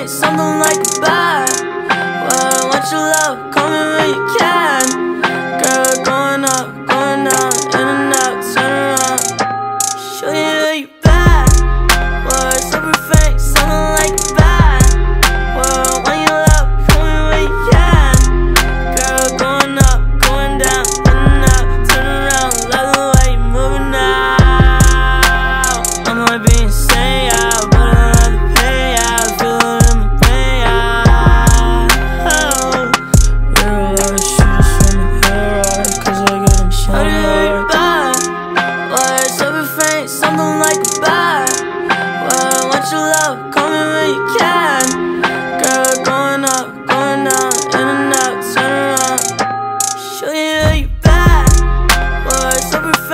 night, something like a bite. Well, I want your love, call me when you can. Girl, going up, going down, in and out, turn around. Show you that you bad. Well, it's so perfect, something like a bite. Well, I want your love, call me when you can. Girl, going up, going down, in and out, turn around. Love the way you're moving now. I might be insane, yeah, but I something like a bite. Well, I want your love, call me when you can. Girl, going up, going down, in and out, turn around. Show you that you bad. Well, it's so perfect.